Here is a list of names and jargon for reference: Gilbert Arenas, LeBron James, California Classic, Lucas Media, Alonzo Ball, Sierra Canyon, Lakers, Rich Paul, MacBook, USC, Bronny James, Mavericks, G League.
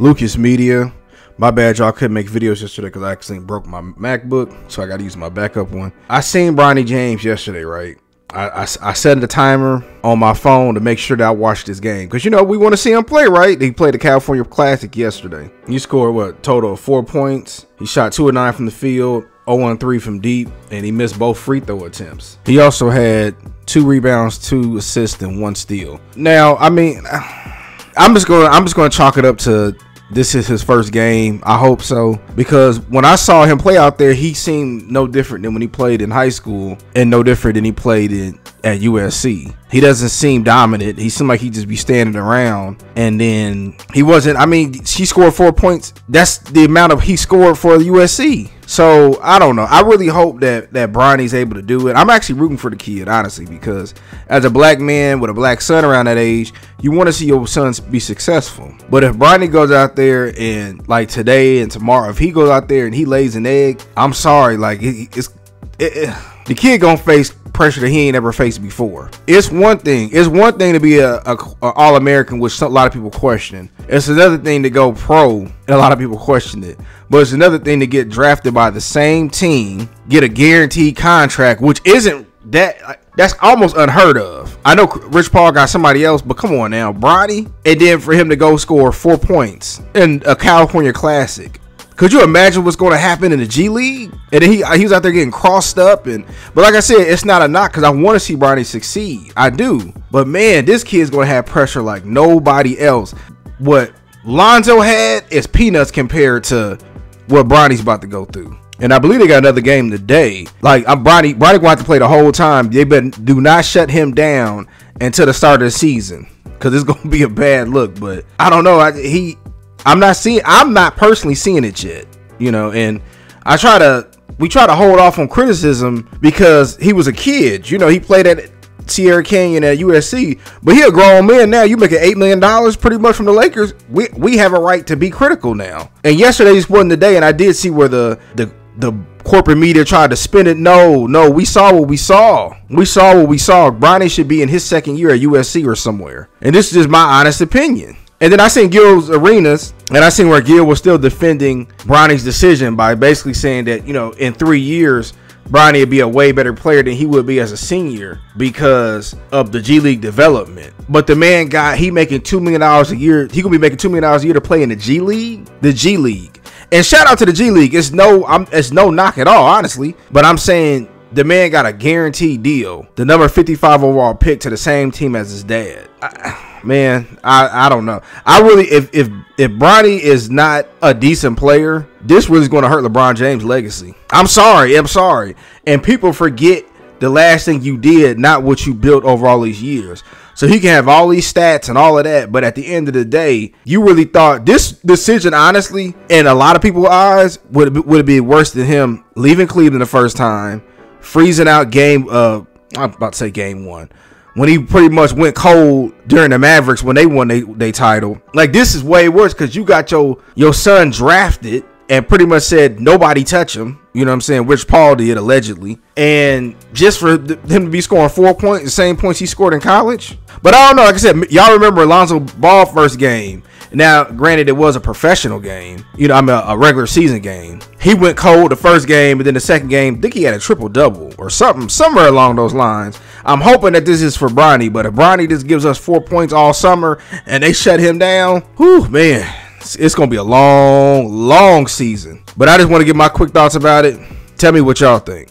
Lucas Media. My bad, y'all, couldn't make videos yesterday because I accidentally broke my MacBook, so I got to use my backup one. I seen Bronny James yesterday, right? I set the timer on my phone to make sure that I watched this game because, you know, we want to see him play, right? He played the California Classic yesterday. He scored, what, total of 4 points. He shot 2 of 9 from the field, 0-3 from deep, and he missed both free throw attempts. He also had 2 rebounds, 2 assists, and 1 steal. Now, I mean, I'm just going to chalk it up to this is his first game. I hope so, because when I saw him play out there, he seemed no different than when he played in high school and no different than he played at USC. He doesn't seem dominant. He seemed like he'd just be standing around. And then he wasn't, I mean, he scored 4 points. That's the amount of he scored for USC. So I don't know. I really hope that Bronny's able to do it. I'm actually rooting for the kid, honestly, because as a black man with a black son around that age, you want to see your sons be successful. But if Bronny goes out there and, like, today and tomorrow, if he goes out there and he lays an egg, I'm sorry, like, the kid gonna face pressure that he ain't ever faced before. It's one thing to be a All-American, which a lot of people question. It's another thing to go pro, and a lot of people question it. But it's another thing to get drafted by the same team, get a guaranteed contract, which isn't that's almost unheard of. I know Rich Paul got somebody else, but come on now, Bronny, and then for him to go score 4 points in a California Classic. Could you imagine what's going to happen in the G League? And then he was out there getting crossed up. But like I said, it's not a knock because I want to see Bronny succeed. I do. But, man, this kid's going to have pressure like nobody else. What Lonzo had is peanuts compared to what Bronny's about to go through. And I believe they got another game today. Like, Bronny going to have to play the whole time. They better do not shut him down until the start of the season because it's going to be a bad look. But I don't know. I'm not personally seeing it yet, you know, and we try to hold off on criticism because he was a kid, you know, he played at Sierra Canyon at USC, but he a grown man now. You making $8 million pretty much from the Lakers. We have a right to be critical now. And yesterday just wasn't the day, and I did see where the corporate media tried to spin it. No, we saw what we saw. Bronny should be in his second year at USC or somewhere. And this is just my honest opinion. And then I seen Gilbert Arenas, and I seen where Gil was still defending Bronny's decision by basically saying that, you know, in 3 years, Bronny would be a way better player than he would be as a senior because of the G League development. But the man he making $2 million a year. He going to be making $2 million a year to play in the G League. The G League. And shout out to the G League. It's no knock at all, honestly. But I'm saying the man got a guaranteed deal. The number 55 overall pick to the same team as his dad. I don't know. I really, if Bronny is not a decent player, this really is going to hurt LeBron James' legacy. I'm sorry. And people forget the last thing you did, not what you built over all these years. So he can have all these stats and all of that, but at the end of the day, you really thought this decision, honestly, in a lot of people's eyes, would it be worse than him leaving Cleveland the first time, freezing out game one. When he pretty much went cold during the Mavericks when they won their title. Like, this is way worse because you got your son drafted and pretty much said nobody touch him. You know what I'm saying? Rich Paul did, allegedly. And just for him to be scoring 4 points, the same points he scored in college. But I don't know. Like I said, y'all remember Alonzo Ball first game. Now, granted, it was a professional game. You know, I mean, a regular season game. He went cold the first game, and then the second game, I think he had a triple-double or something, somewhere along those lines. I'm hoping that this is for Bronny, but if Bronny just gives us 4 points all summer and they shut him down, whew, man, it's going to be a long, long season. But I just want to give my quick thoughts about it. Tell me what y'all think.